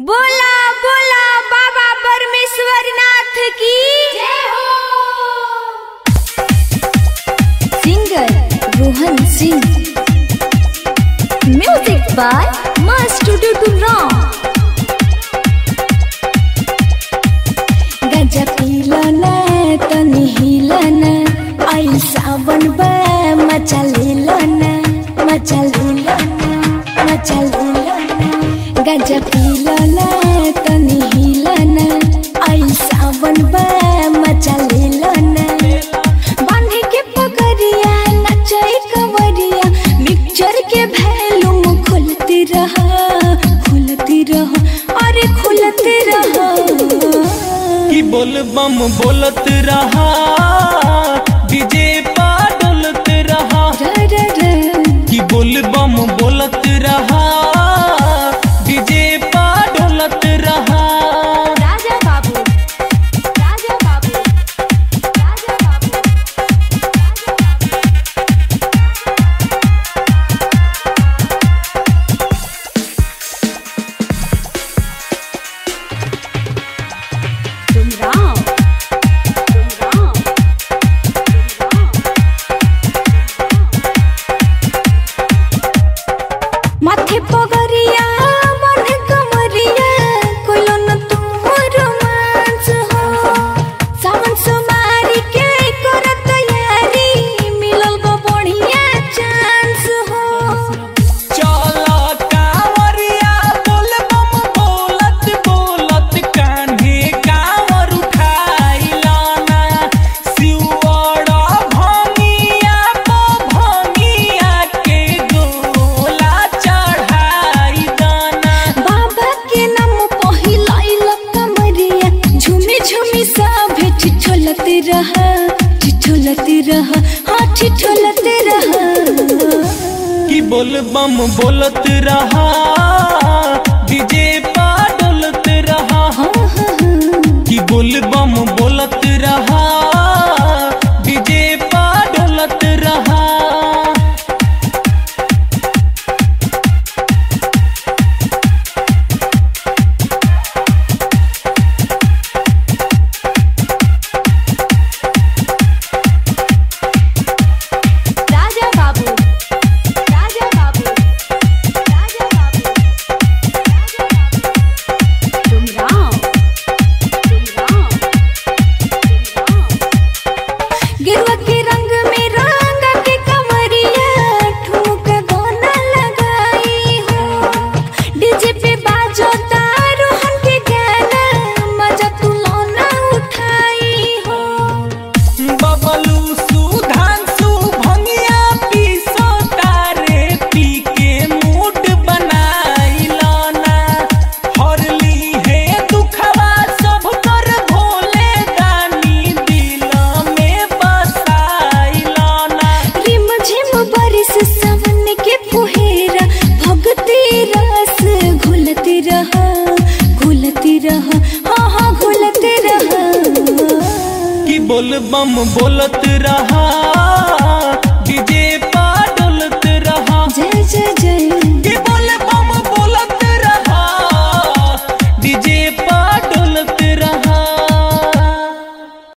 बोला बोला बाबा परमेश्वर नाथ की जय हो। Singer Rohan Singh, music by mass studio two. गजा पीलना तनी हिलना, आई सावन बा मचा लेलना, मचा लेलना, मचा लेलना। गजा पीलना तनी हिलना, आई सावन बा मचा लेलना। बांध के पगड़िया नचाई कंवरिया, मिक्सचर के वैल्यूम खुलती रहा, खुलती रहा, अरे खुलती रहा। की बोल बम बोलत रहा, डीजे पा डोलत रहा, की बोल बम बोलत रहा, डीजे पा डोलत रहा। राजा बाबू, राजा बाबू, राजा बाबू, राजा बाबू। तुम राम, तुम राम, तुम राम। माथे पगरिया रहा, ठिठुलती रहा, हाँ ठिठुलती रहा। की बोल बम बोलत रहा, डीजे पा डोलत रहा, हाँ, हाँ, हाँ। की बोल बम बोलत रहा, डीजे पा डोलत रहा। बोल बम बोलत रहा।